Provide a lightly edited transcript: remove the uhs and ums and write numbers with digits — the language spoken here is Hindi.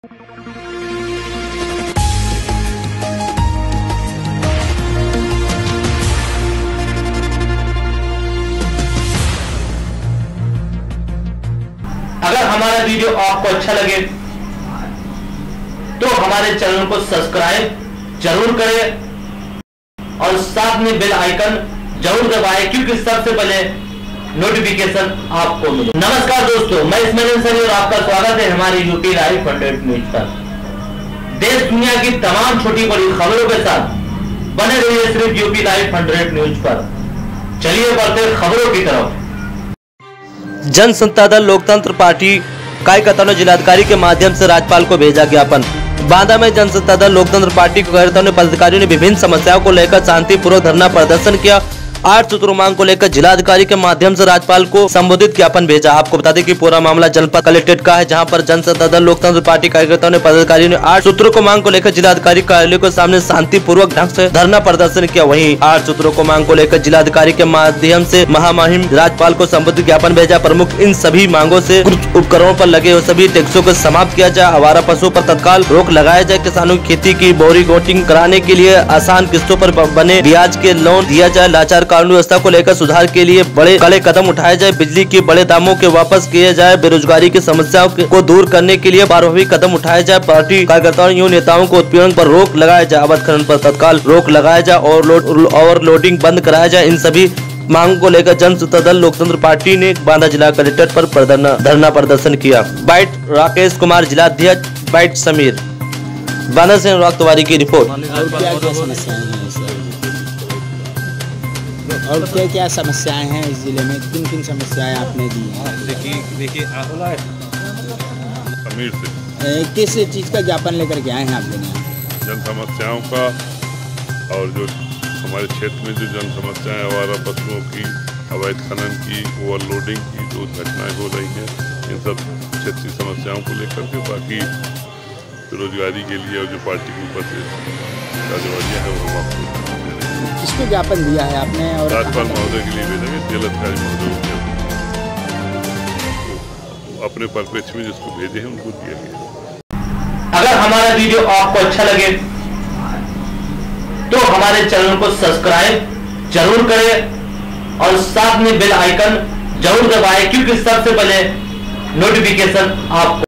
अगर हमारा वीडियो आपको अच्छा लगे तो हमारे चैनल को सब्सक्राइब जरूर करें और साथ में बेल आइकन जरूर दबाएं क्योंकि सबसे पहले नोटिफिकेशन आपको मिले। नमस्कार दोस्तों, मैं समीर और आपका स्वागत है हमारी यूपी लाइव 100 न्यूज पर। देश दुनिया की तमाम छोटी बड़ी खबरों के साथ बने रहिए सिर्फ यूपी लाइव 100 न्यूज पर। चलिए बढ़ते खबरों की तरफ। जनसत्ता दल लोकतंत्र पार्टी कार्यकर्ताओं ने जिलाधिकारी के माध्यम से राज्यपाल को भेजा ज्ञापन। बांदा में जनसत्ता दल लोकतंत्र पार्टी कार्यकर्ताओं ने पदाधिकारियों ने विभिन्न समस्याओं को लेकर शांतिपूर्वक धरना प्रदर्शन किया। 8 सूत्रों मांग को लेकर जिलाधिकारी के माध्यम से राज्यपाल को संबोधित ज्ञापन भेजा। आपको बता दें कि पूरा मामला जनपद कलेक्ट्रेट का है, जहां पर जनसत्ता दल लोकतंत्र पार्टी कार्यकर्ताओं ने पदाधिकारियों ने 8 सूत्रों को मांग को लेकर जिलाधिकारी कार्यालय के सामने शांतिपूर्वक ढंग से धरना प्रदर्शन किया। वहीं 8 सूत्रों को मांग को लेकर जिलाधिकारी के माध्यम से महामहिम राज्यपाल को संबोधित ज्ञापन भेजा। प्रमुख इन सभी मांगों से कुछ उपकरणों पर लगे हुए सभी टैक्सों को समाप्त किया जाए, आवारा पशुओं पर तत्काल रोक लगाया जाए, किसानों की खेती की बोरी वोटिंग कराने के लिए आसान किस्तों पर बने ब्याज के लोन दिया जाए, लाचार कानून व्यवस्था को लेकर सुधार के लिए बड़े कड़े कदम उठाए जाए, बिजली के बड़े दामों के वापस किए जाए, बेरोजगारी की समस्याओं को दूर करने के लिए बारहवीं कदम उठाए जाए, पार्टी कार्यकर्ताओं एवं नेताओं को उत्पीड़न पर रोक लगाया जाए, अवैध खनन पर तत्काल रोक लगाया जाए और ओवरलोडिंग बंद कराया जाए। इन सभी मांगों को लेकर जनसत्ता दल लोकतंत्र पार्टी ने बांदा जिला कलेक्ट्रेट पर धरना प्रदर्शन किया। बाइट राकेश कुमार जिलाध्यक्ष, बाइट समीर। बांदा से अनुराग तिवारी की रिपोर्ट। और क्या क्या समस्याएं हैं इस ज़िले में, किन किन समस्याएं आपने दी हैं? देखिए समीर से किस चीज़ का ज्ञापन लेकर के आए हैं आप लोग? जन समस्याओं का, और जो हमारे क्षेत्र में जो जन समस्याएँ आवारा पशुओं की, अवैध खनन की, ओवरलोडिंग की जो घटनाएँ हो रही हैं, इन सब क्षेत्रीय समस्याओं को लेकर के, बाकी बेरोजगारी के लिए और जो पार्टी के ऊपर से है वो वापस इसको ज्ञापन दिया है आपने और राज्यपाल महोदय के लिए भेजेंगे। जेल अधिकारी महोदय अपने परिपेक्ष में जिसको भेजे हैं उनको दिया गया। अगर हमारा वीडियो आपको अच्छा लगे तो हमारे चैनल को सब्सक्राइब जरूर करें और साथ में बेल आइकन जरूर दबाएं क्योंकि सबसे पहले नोटिफिकेशन आपको